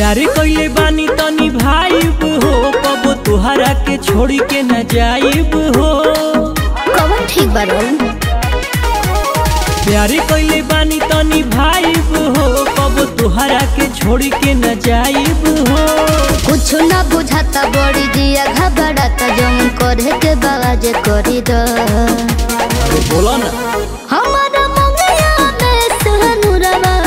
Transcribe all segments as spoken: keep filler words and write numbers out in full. प्यार कइले बानी तनी भाईब हो, कबो तुहरा के छोड़ के न जाइब हो। कवन ठीक बारो? प्यार कइले बानी तनी भाईब हो, कबो तुहरा के छोड़ के न जाइब हो। कुछ न बुझाता बड़ी जिया घबराता, जम करे के बाज करी द। अरे बोला ना हमारा मंगया में सहनुरवा,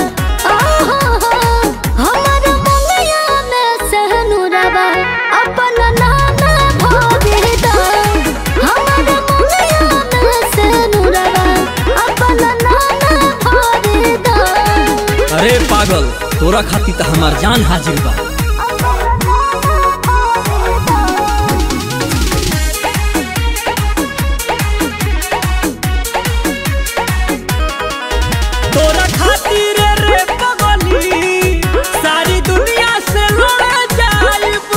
अरे पागल तोरा खाती त हमार जान हाजिर बा। तोरा खातिर रे पगली सारी दुनिया से लड़ जाइब,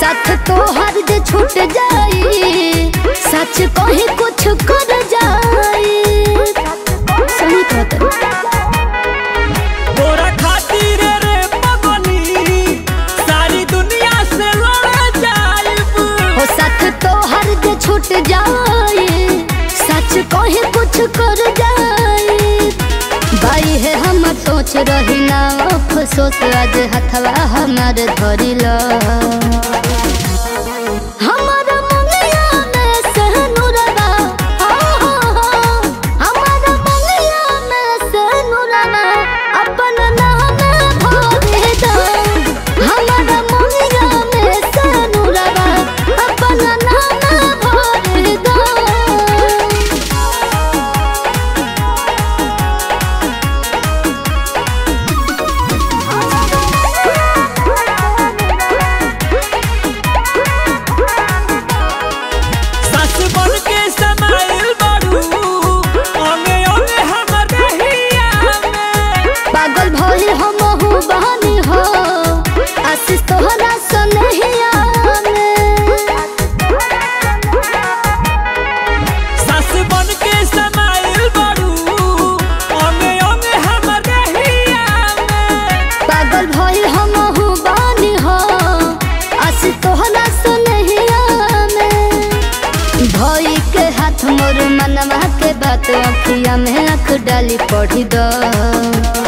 साथ तो हर दे छूट जाई, सच कहे कुछ कर जाई। सही कहत छूट जाए, सच कहे कुछ कर जाए। भाई है हम सोच रही ना अफसोस, आज हथवा हमार धरी ला। हमारा मंगया में सहनुरवा, हमारा मंगया में सहनुरवा, अपन नाम भोरे दा। हमारा मंगया में सहनुरवा, अपन नाम मोर मनवा के बात अखिया में आँख डाली पढ़ी द।